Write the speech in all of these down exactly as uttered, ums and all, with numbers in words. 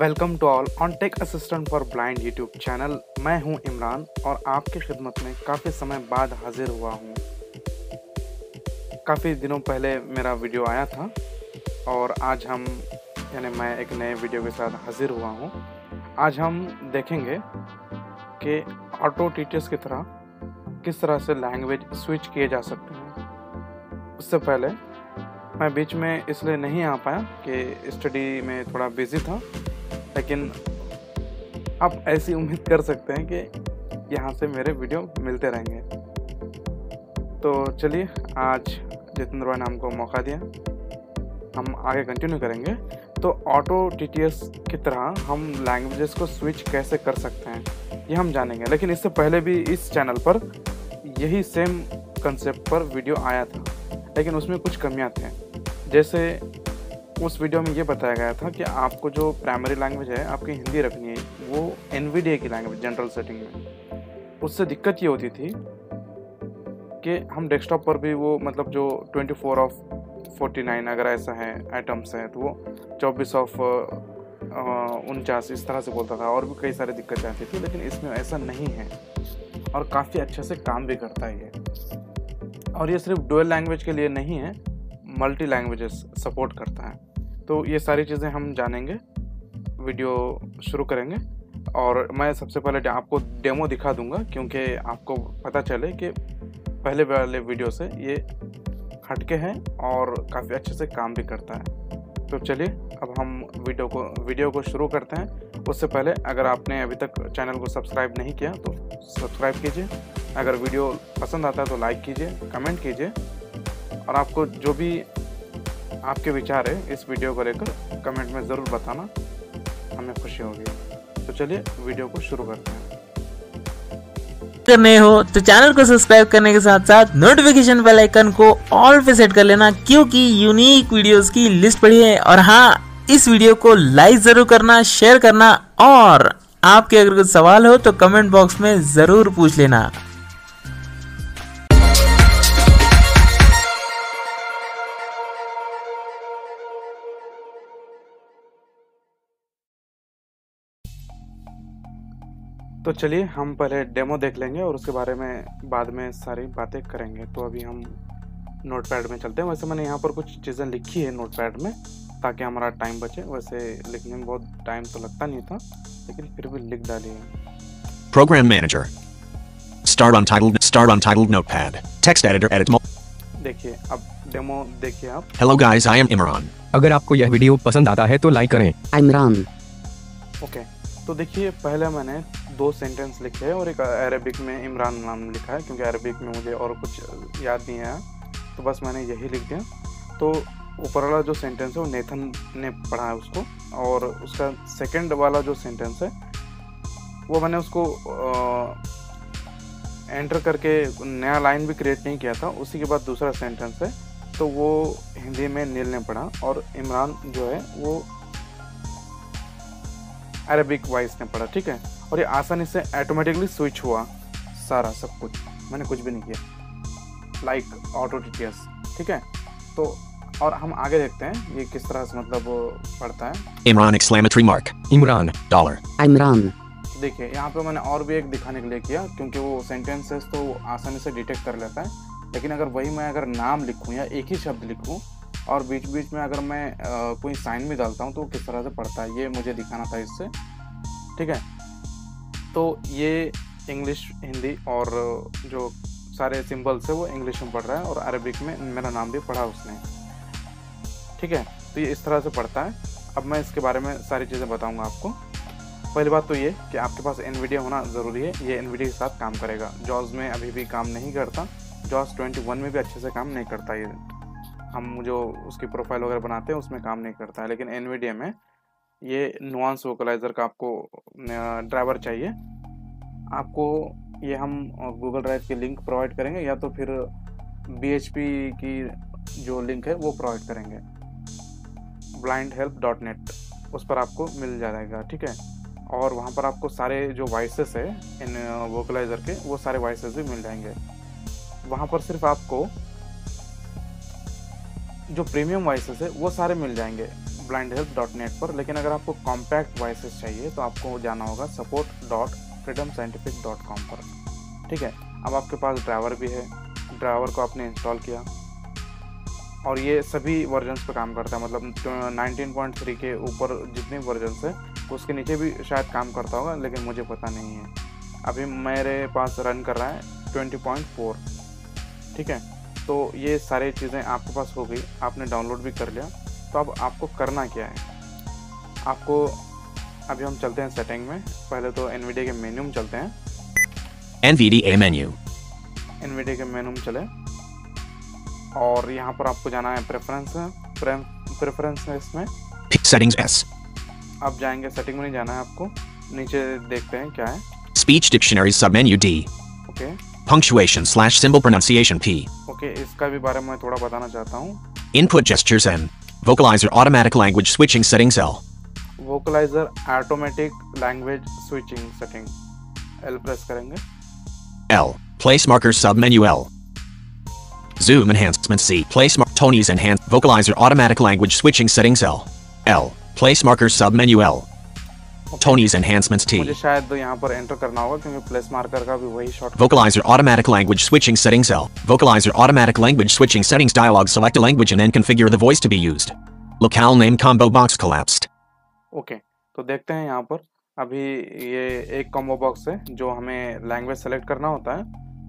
Welcome to all on tech assistant for blind YouTube channel. मैं हूं इमरान और आपकी खिदमत में काफ़ी समय बाद हाजिर हुआ हूं। काफ़ी दिनों पहले मेरा वीडियो आया था और आज हम यानी मैं एक नए वीडियो के साथ हाजिर हुआ हूं। आज हम देखेंगे कि ऑटो टीचर्स की तरह किस तरह से लैंग्वेज स्विच किए जा सकते हैं। उससे पहले मैं बीच में इसलिए नहीं आ पाया कि स्टडी में थोड़ा बिजी था, लेकिन आप ऐसी उम्मीद कर सकते हैं कि यहाँ से मेरे वीडियो मिलते रहेंगे। तो चलिए, आज जितेंद्र भाई ने हमको मौका दिया, हम आगे कंटिन्यू करेंगे। तो ऑटो टीटीएस की तरह हम लैंग्वेजेस को स्विच कैसे कर सकते हैं ये हम जानेंगे, लेकिन इससे पहले भी इस चैनल पर यही सेम कंसेप्ट पर वीडियो आया था, लेकिन उसमें कुछ कमियाँ थी। जैसे उस वीडियो में ये बताया गया था कि आपको जो प्राइमरी लैंग्वेज है आपकी हिंदी रखनी है, वो एनवीडीए की लैंग्वेज जनरल सेटिंग में। उससे दिक्कत ये होती थी कि हम डेस्कटॉप पर भी वो मतलब जो चौबीस ऑफ उनचास अगर ऐसा है आइटम्स हैं तो वो चौबीस ऑफ उनचास इस तरह से बोलता था और भी कई सारी दिक्कतें आती थी, लेकिन इसमें ऐसा नहीं है और काफ़ी अच्छे से काम भी करता है ये। और ये सिर्फ डुअल लैंग्वेज के लिए नहीं है, मल्टी लैंग्वेजेस सपोर्ट करता है। तो ये सारी चीज़ें हम जानेंगे, वीडियो शुरू करेंगे। और मैं सबसे पहले आपको डेमो दिखा दूंगा क्योंकि आपको पता चले कि पहले वाले वीडियो से ये हटके हैं और काफ़ी अच्छे से काम भी करता है। तो चलिए, अब हम वीडियो को वीडियो को शुरू करते हैं। उससे पहले अगर आपने अभी तक चैनल को सब्सक्राइब नहीं किया तो सब्सक्राइब कीजिए, अगर वीडियो पसंद आता है तो लाइक कीजिए, कमेंट कीजिए, और आपको जो भी आपके विचार है इस वीडियो को लेकर कमेंट में ज़रूर बताना, हमें खुशी होगी। तो चलिए वीडियो को शुरू करते हैं। अगर नए हो तो चैनल को सब्सक्राइब करने के साथ साथ नोटिफिकेशन बेल आइकन को ऑल पे सेट कर लेना, क्योंकि यूनिक वीडियोस की लिस्ट पड़ी है। और हाँ, इस वीडियो को लाइक जरूर करना, शेयर करना, और आपके अगर कुछ सवाल हो तो कमेंट बॉक्स में जरूर पूछ लेना। तो चलिए, हम पहले डेमो देख लेंगे और उसके बारे में बाद में सारी बातें करेंगे। तो अभी हम नोटपैड में चलते हैं। वैसे मैंने यहाँ पर कुछ चीज़ें लिखी है नोटपैड में ताकि हमारा टाइम बचे। वैसे लिखने में बहुत टाइम तो लगता नहीं था, लेकिन फिर भी लिख डाली है। Program manager, start untitled, start untitled notepad, text editor, edit mode. देखिए, अब डेमो देखिए आप। Hello guys, I am Imran. अगर आपको यह वीडियो पसंद आता है तो लाइक करें। आई एम इमरान। ओके, तो देखिए, पहले मैंने दो सेंटेंस लिखे हैं और एक अरबिक में इमरान नाम लिखा है क्योंकि अरबिक में मुझे और कुछ याद नहीं आया, तो बस मैंने यही लिख दिया। तो ऊपर वाला जो सेंटेंस है वो नेथन ने पढ़ा है उसको, और उसका सेकंड वाला जो सेंटेंस है वो मैंने उसको आ, एंटर करके नया लाइन भी क्रिएट नहीं किया था। उसी के बाद दूसरा सेंटेंस है तो वो हिंदी में नील ने पढ़ा और इमरान जो है वो अरबिक वॉइस ने पढ़ा, ठीक है। और ये आसानी से ऑटोमेटिकली स्विच हुआ सारा सब कुछ, मैंने कुछ भी नहीं किया, लाइक ऑटो टीटीएस, ठीक है। तो और हम आगे देखते हैं ये किस तरह से मतलब पढ़ता है। Imran exclamatory mark, Imran dollar, Imran. देखिए, यहाँ पे मैंने और भी एक दिखाने के लिए किया क्योंकि वो सेंटेंसेस तो आसानी से डिटेक्ट कर लेता है, लेकिन अगर वही मैं अगर नाम लिखूँ या एक ही शब्द लिखूँ और बीच बीच में अगर मैं आ, कोई साइन भी डालता हूँ तो किस तरह से पढ़ता है ये मुझे दिखाना था इससे, ठीक है। तो ये इंग्लिश, हिंदी और जो सारे सिंबल्स है वो इंग्लिश में पढ़ रहा है और अरबिक में मेरा नाम भी पढ़ा उसने, ठीक है। तो ये इस तरह से पढ़ता है। अब मैं इसके बारे में सारी चीज़ें बताऊंगा आपको। पहली बात तो ये कि आपके पास एनवीडिया होना ज़रूरी है, ये एनवीडिया के साथ काम करेगा। जॉज में अभी भी काम नहीं करता, जॉज इक्कीस में भी अच्छे से काम नहीं करता, ये हम जो उसकी प्रोफाइल वगैरह बनाते हैं उसमें काम नहीं करता है। लेकिन एनवीडिया में ये नुआंस वोकलाइजर का आपको ड्राइवर चाहिए, आपको ये हम गूगल ड्राइव की लिंक प्रोवाइड करेंगे या तो फिर बीएचपी की जो लिंक है वो प्रोवाइड करेंगे, ब्लाइंड हेल्प डॉट नेट, उस पर आपको मिल जाएगा, ठीक है। और वहाँ पर आपको सारे जो वॉइसेस है इन वोकलाइजर के वो सारे वॉइसेस भी मिल जाएंगे। वहाँ पर सिर्फ आपको जो प्रीमियम वॉइसेस है वो सारे मिल जाएंगे, ब्लाइंड हेल्प डॉट नेट पर। लेकिन अगर आपको कॉम्पैक्ट वॉइसेस चाहिए तो आपको जाना होगा support dot freedom scientific dot com पर। ठीक है, अब आपके पास ड्राइवर भी है, ड्राइवर को आपने इंस्टॉल किया और ये सभी वर्जन्स पे काम करता है, मतलब नाइनटीन पॉइंट थ्री के ऊपर जितने वर्जन्स है उसके नीचे भी शायद काम करता होगा, लेकिन मुझे पता नहीं है। अभी मेरे पास रन कर रहा है ट्वेंटी पॉइंट फोर। ठीक है, तो ये सारी चीज़ें आपके पास हो गई, आपने डाउनलोड भी कर लिया। तो अब आपको करना क्या है, आपको अभी हम चलते हैं सेटिंग में। पहले तो एनवीडीए के मेन्यू में चलते हैं, एनवीडीए मेन्यू एनवीडीए के मेन्यू में चले और यहाँ पर आपको जाना है प्रेफरेंस प्रेफरेंसेस में, सेटिंग्स एस। अब जाएंगे सेटिंग में, नहीं जाना है आपको, नीचे देखते हैं क्या है, speech dictionary sub menu D, okay, punctuation slash symbol pronunciation P. Okay, इसका भी बारे में थोड़ा बताना चाहता हूँ। Input gestures M. Vocalizer automatic language switching settings L. Vocalizer automatic language switching setting L press करेंगे। L. Place marker submenu L. Zoom enhancement C. Place marker Tony's enhanced vocalizer automatic language switching settings L. L. Place marker submenu L. Tony's enhancements T. मुझे शायद तो यहाँ पर enter करना होगा क्योंकि plus marker का भी वही short. Vocalizer automatic language switching settings L. Vocalizer automatic language switching settings dialog. Select a language and then configure the voice to be used. Locale name combo box collapsed. Okay, तो देखते हैं यहाँ पर अभी ये एक कॉम्बो बॉक्स है जो हमें लैंग्वेज सेलेक्ट करना होता है,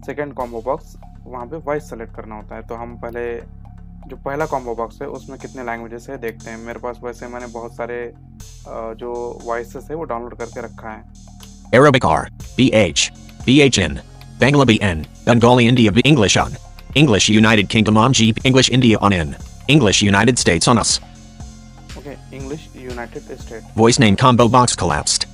सेकेंड कॉम्बो बॉक्स वहाँ पे वॉइस सेलेक्ट करना होता है। तो हम पहले जो पहला कॉम्बो बॉक्स है उसमें कितने लैंग्वेजेस है देखते हैं। मेरे पास वैसे मैंने बहुत सारे जो वॉइसेस है वो डाउनलोड करके रखा है। Arabic R, BH, BHN, Bangla BN, Bengali India B English on, English United Kingdom on G, English India on in, English United States on us. Okay, English United state. Voice name combo box collapsed.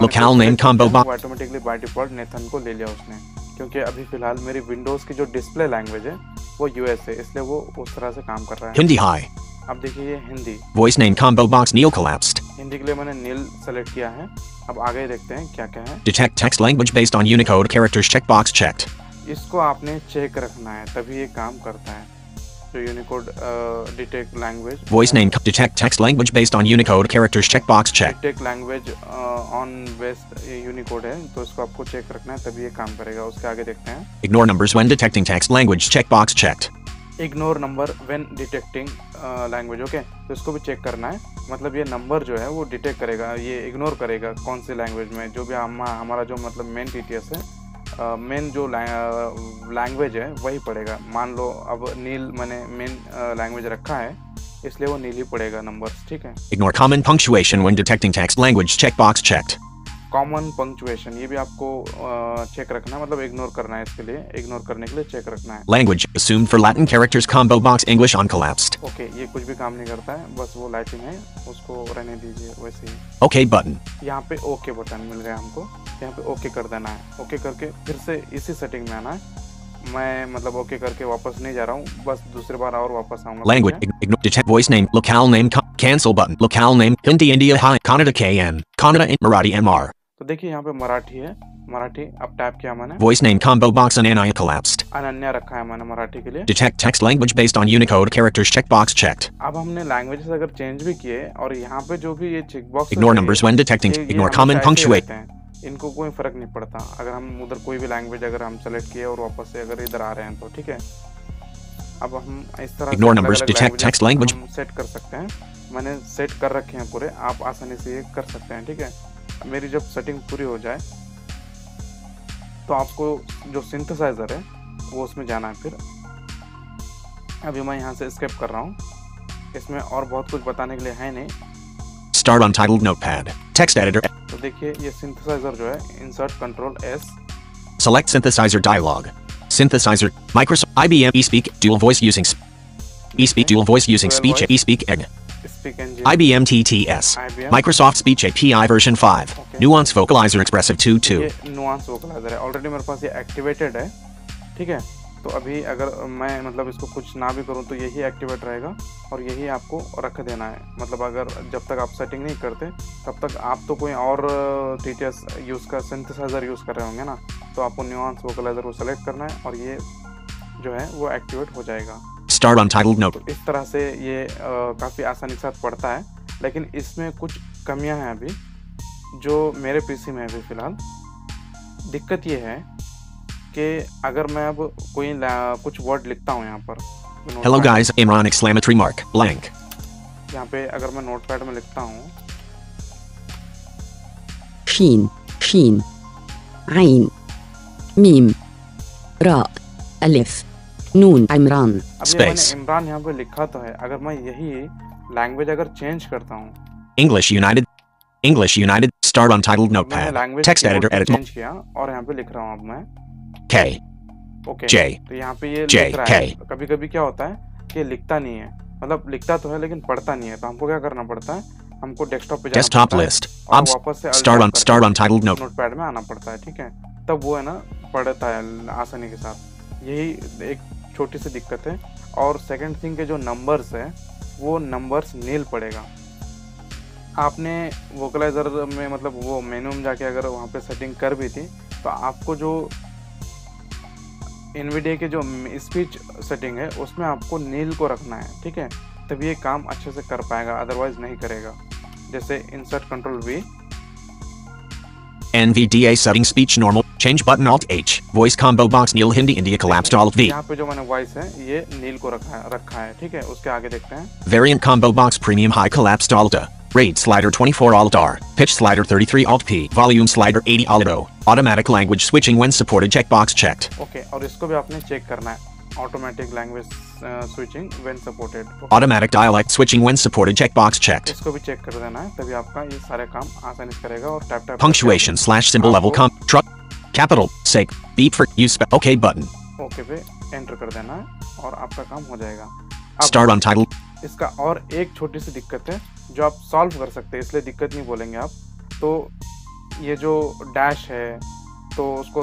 Local name combo box automatically by default Nathan को ले लिया उसने, क्योंकि अभी फिलहाल मेरी Windows की जो डिस्प्ले लैंग्वेज है वो यूएस है, इसलिए वो उस तरह से काम कर रहा है। हिंदी हाई, अब देखिए ये Hindi voice name combo box Neel collapsed. Hindi के लिए मैंने नील सेलेक्ट किया है। अब आगे देखते हैं क्या क्या है। Detect text language based on Unicode characters check box checked. इसको आपने चेक रखना है तभी ये काम करता है, जो Unicode detect language voice name detect text language based on Unicode characters check box checked. Detect language on based Unicode है, तो इसको आपको चेक रखना है तभी ये काम करेगा। उसके आगे देखते हैं, ignore numbers when detecting text language check box checked. Ignore number when detecting language, okay, तो इसको भी चेक करना है, मतलब ये नंबर जो है वो डिटेक्ट करेगा, ये इग्नोर करेगा कौन सी लैंग्वेज में, जो भी हम हमारा जो मतलब मेन टीटीएस है, मेन uh, जो लैंग्वेज है वही पड़ेगा। मान लो अब नील मैंने मेन लैंग्वेज रखा है इसलिए वो नील ही पड़ेगा नंबर्स। ठीक है, ignore common punctuation when detecting text language check box checked. Common punctuation ये भी आपको चेक uh, रखना है, मतलब इग्नोर करना है, इसके लिए इग्नोर करने के लिए चेक रखना है। Language assumed for Latin characters combo box English on collapsed. Okay, ये कुछ भी काम नहीं करता है, बस वो लैटिन है उसको रहने दीजिए वैसे ही। ओके बटन, यहाँ पे ओके बटन मिल गया हमको, यहाँ पे ओके कर देना है। ओके करके फिर से इसी सेटिंग में आना है, मैं मतलब ओके करके वापस नहीं जा रहा हूँ, बस दूसरी बार और वापस आऊंगा। Language ignore detect voice name local name cancel button local name Hindi India hi Kannada KN Kannada Marathi MR. तो देखिए यहाँ पे मराठी है, मराठी अब टैप किया मैंने। Voice name combo box Ananya collapsed. Ananya रखा है मैंने मराठी के लिए। Detect text language based on Unicode characters check box checked. अब हमने लैंग्वेजेस अगर चेंज भी किए और यहाँ पे जो भी ये check box ignore numbers when detecting ignore common punctuate, इनको कोई फर्क नहीं पड़ता। अगर हम उधर कोई भी लैंग्वेज अगर हम सेलेक्ट किए और वापस से अगर इधर आ रहे हैं तो ठीक है। अब हम इस तरह ignore numbers detect text language set कर सकते हैं, मैंने सेट कर रखे हैं पूरे, आप आसानी से ये कर सकते हैं। ठीक है, मेरी जब सेटिंग पूरी हो जाए तो आपको जो सिंथेसाइजर है वो उसमें जाना है। फिर अभी मैं यहाँ से स्किप कर रहा हूँ, इसमें और बहुत कुछ बताने के लिए है नहीं। Start untitled notepad text editor. तो देखिए ये सिंथेसाइजर जो है, insert control S, select synthesizer dialog, synthesizer Microsoft IBM eSpeak dual voice using eSpeak dual voice using speech eSpeak N I B M T T S I B M. Microsoft Speech A P I version five, okay. Nuance Vocalizer Expressive two point two। ये Nuance Vocalizer है, already मेरे पास ये activated है। ठीक है, तो अभी अगर मैं मतलब इसको कुछ ना भी करूं तो यही एक्टिवेट रहेगा और यही आपको रख देना है, मतलब अगर जब तक आप सेटिंग नहीं करते तब तक आप तो कोई और टीटीएस यूज़ का सिंथेसाइजर यूज़ कर रहे होंगे ना, तो आपको Nuance Vocalizer को सेलेक्ट करना है और ये जो है वो एक्टिवेट हो जाएगा। star untitled note. इस तरह से ये काफ़ी आसानी के साथ पढ़ता है, लेकिन इसमें कुछ कमियां हैं अभी जो मेरे पीसी में अभी फ़िलहाल। दिक्कत ये है कि अगर मैं अब कोई कुछ वर्ड लिखता हूँ यहाँ पर, hello guys Imran exclamatory mark blank, यहाँ पे अगर मैं नोटपैड में लिखता हूँ शीन शीन आइन मीम रा अलिफ नून इमरान स्पेस, मैंने इमरान यहाँ पे लिखा तो है, अगर मैं यही लैंग्वेज अगर चेंज करता हूँ English United English United star untitled notepad text editor edit change किया और यहाँ पे लिख रहा हूँ अब मैं K ओके J, तो यहाँ पे ये J, लिख रहा है। कभी कभी क्या होता है कि लिखता नहीं है, मतलब लिखता तो है लेकिन पढ़ता नहीं है, तो हमको क्या करना पड़ता है, हमको डेस्कटॉप पे जाना पड़ता है और वापस से नोटपैड में आना पड़ता है, ठीक है, तब वो है ना पढ़ता है आसानी के साथ। यही एक छोटी सी दिक्कत है। और सेकंड थिंग के जो नंबर्स है वो नंबर्स नील पड़ेगा। आपने वोकलाइजर में मतलब वो मेनू में जाके अगर वहाँ पे सेटिंग कर भी थी तो आपको जो एनवीडीए के जो स्पीच सेटिंग है उसमें आपको नील को रखना है, ठीक है, तब ये काम अच्छे से कर पाएगा, अदरवाइज नहीं करेगा। जैसे insert control V N V D A setting speech normal change button alt H voice combo box nil Hindi India collapsed alt V, यहाँ पे जो मैंने voice है ये नील को रखा है रखा है ठीक है। उसके आगे देखते हैं variant combo box premium high collapsed alt A rate slider twenty-four alt R pitch slider thirty-three alt P volume slider eighty alt O automatic language switching when supported checkbox checked। Okay, और इसको भी आपने check करना है, automatic language switching when supported, automatic dialect switching when supported checkbox checked, इसको भी check कर देना है, तभी आपका ये सारे काम आसानी से करेगा। और tap tap punctuation slash symbol level comp truck capital sake beep for use okay button, okay पे एंटर कर देना है और आपका काम हो जाएगा। start untitled। इसका और एक छोटी सी दिक्कत है जो आप सॉल्व कर सकते हैं, इसलिए दिक्कत नहीं बोलेंगे आप। तो ये जो डैश है तो उसको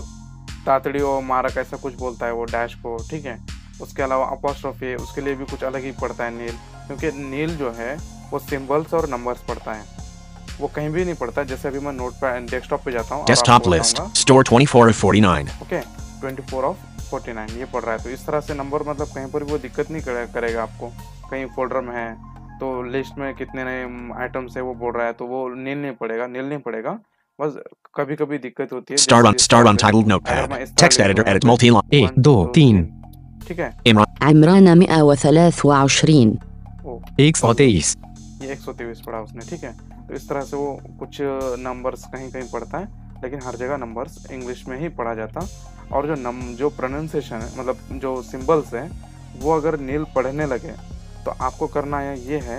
तातड़ी और मारक ऐसा कुछ बोलता है वो डैश को, ठीक है। उसके अलावा अपॉस्ट्रोफी है, उसके लिए भी कुछ अलग ही पड़ता है नील, क्योंकि नील जो है वो सिंबल्स और नंबर्स पड़ता है, वो कहीं भी नहीं पड़ता। जैसे अभी मैं नोट पे डेस्कटॉप पे जाता हूँ, डेस्कटॉप लिस्ट स्टोर चौबीस ऑफ उनचास, ओके चौबीस ऑफ उनचास ये पड़ रहा है। तो इस तरह से नंबर मतलब कहीं पर भी वो दिक्कत नहीं करे, करेगा आपको। कहीं फोल्डर में है तो लिस्ट में कितने नए आइटम्स है वो बोल रहा है, तो वो नील नहीं पड़ेगा नील नहीं पड़ेगा बस कभी कभी दिक्कत होती है। Start on start on titled notepad text editor edit multi line एक दो तीन, ठीक है। इमरान एक सौ तेईस एक सौ तेईस ये एक सौ तेईस पढ़ा उसने, ठीक है। तो इस तरह से वो कुछ नंबर्स कहीं कहीं पढ़ता है, लेकिन हर जगह नंबर्स इंग्लिश में ही पढ़ा जाता। और जो नम जो प्रोनाउंसिएशन है मतलब जो सिंबल्स है वो अगर नील पढ़ने लगे तो आपको करना है ये है,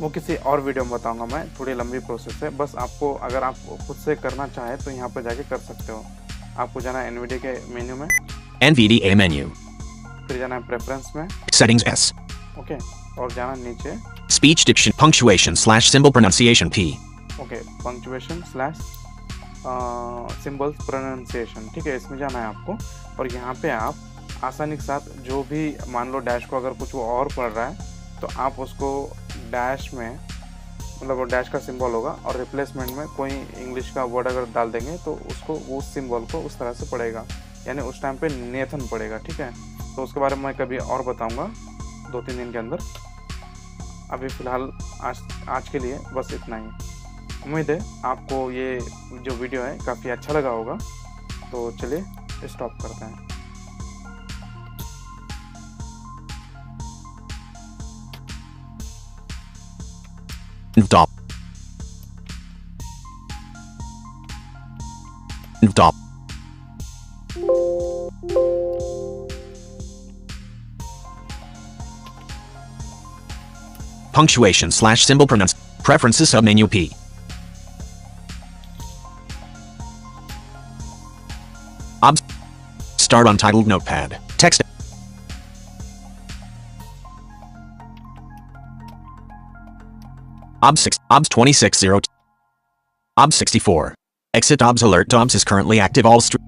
वो किसी और वीडियो में बताऊंगा मैं, थोड़ी लंबी प्रोसेस है। बस आपको अगर आप खुद से करना चाहे तो यहाँ पर जाके कर सकते हो। आपको जाना है एनवीडी के मेन्यू में, एनवीडीए मेन्यू, फिर जाना है प्रेफरेंस में सेटिंग्स एस, ओके, और जाना नीचे speech diction punctuation slash symbol pronunciation P, okay punctuation slash symbol pronunciation, ठीक है, इसमें जाना है आपको। और यहाँ पे आप आसानी के साथ जो भी मान लो डैश को अगर कुछ वो और पढ़ रहा है तो आप उसको डैश में मतलब वो डैश का सिंबल होगा और रिप्लेसमेंट में कोई इंग्लिश का वर्ड अगर डाल देंगे तो उसको वो सिंबल को उस तरह से पड़ेगा, यानी उस टाइम पे नेथन पड़ेगा, ठीक है। तो उसके बारे में मैं कभी और बताऊंगा दो तीन दिन के अंदर। अभी फ़िलहाल आज आज के लिए बस इतना ही। उम्मीद है आपको ये जो वीडियो है काफ़ी अच्छा लगा होगा। तो चलिए स्टॉप करते हैं। Stop. Stop. Punctuation slash symbol pronounce preferences submenu P. Ob start untitled notepad text. O B S six, O B S twenty-six zero, O B S sixty-four. Exit O B S alert. O B S is currently active all streams.